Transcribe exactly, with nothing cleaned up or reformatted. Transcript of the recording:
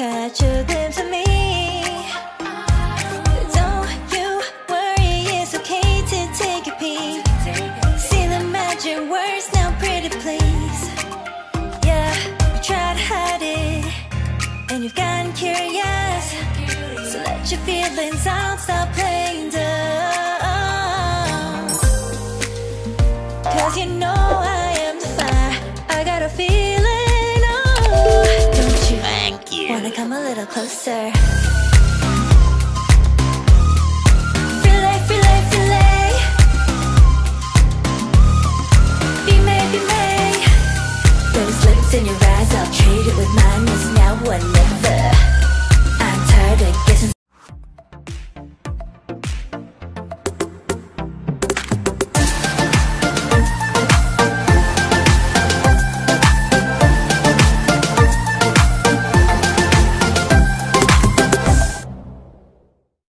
catch a glimpse of me. Don't you worry, it's okay to take a peek. See the magic words now, pretty please. Yeah, you try to hide it, and you've gotten curious, so let your feelings out, stop playing dumb. Cause you know I am the fire, I got a feeling. Wanna come a little closer? Relay, relay, relay. Be me, be me. Those lips in your eyes, I'll trade it with mine. It's now one.